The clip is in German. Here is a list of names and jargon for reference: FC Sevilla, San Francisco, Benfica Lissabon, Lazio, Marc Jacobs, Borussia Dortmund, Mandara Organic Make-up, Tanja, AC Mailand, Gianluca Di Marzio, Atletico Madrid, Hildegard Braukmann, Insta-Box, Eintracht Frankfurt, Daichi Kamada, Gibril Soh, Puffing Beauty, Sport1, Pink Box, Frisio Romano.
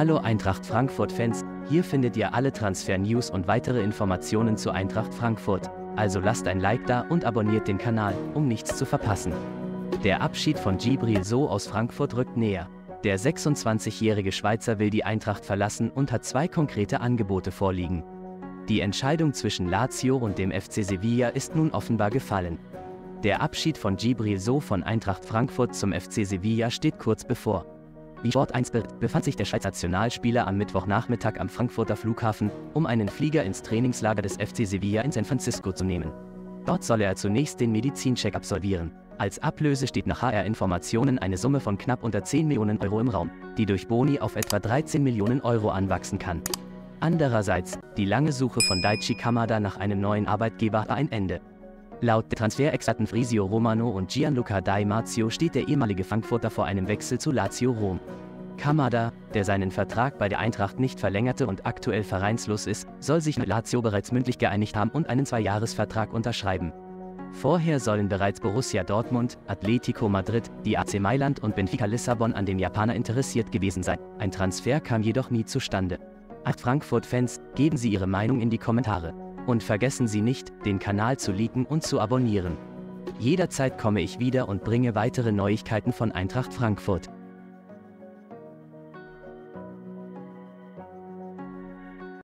Hallo Eintracht Frankfurt-Fans, hier findet ihr alle Transfer-News und weitere Informationen zu Eintracht Frankfurt, also lasst ein Like da und abonniert den Kanal, um nichts zu verpassen. Der Abschied von Gibril Soh aus Frankfurt rückt näher. Der 26-jährige Schweizer will die Eintracht verlassen und hat zwei konkrete Angebote vorliegen. Die Entscheidung zwischen Lazio und dem FC Sevilla ist nun offenbar gefallen. Der Abschied von Gibril Soh von Eintracht Frankfurt zum FC Sevilla steht kurz bevor. Wie Sport1 befand sich der Schweizer Nationalspieler am Mittwochnachmittag am Frankfurter Flughafen, um einen Flieger ins Trainingslager des FC Sevilla in San Francisco zu nehmen. Dort soll er zunächst den Medizincheck absolvieren. Als Ablöse steht nach HR-Informationen eine Summe von knapp unter 10 Millionen Euro im Raum, die durch Boni auf etwa 13 Millionen Euro anwachsen kann. Andererseits, die lange Suche von Daichi Kamada nach einem neuen Arbeitgeber hat ein Ende. Laut der Transferexperten Frisio Romano und Gianluca Di Marzio steht der ehemalige Frankfurter vor einem Wechsel zu Lazio Rom. Kamada, der seinen Vertrag bei der Eintracht nicht verlängerte und aktuell vereinslos ist, soll sich mit Lazio bereits mündlich geeinigt haben und einen 2-Jahres-Vertrag unterschreiben. Vorher sollen bereits Borussia Dortmund, Atletico Madrid, die AC Mailand und Benfica Lissabon an dem Japaner interessiert gewesen sein. Ein Transfer kam jedoch nie zustande. Eintracht Frankfurt-Fans, geben Sie Ihre Meinung in die Kommentare. Und vergessen Sie nicht, den Kanal zu liken und zu abonnieren. Jederzeit komme ich wieder und bringe weitere Neuigkeiten von Eintracht Frankfurt.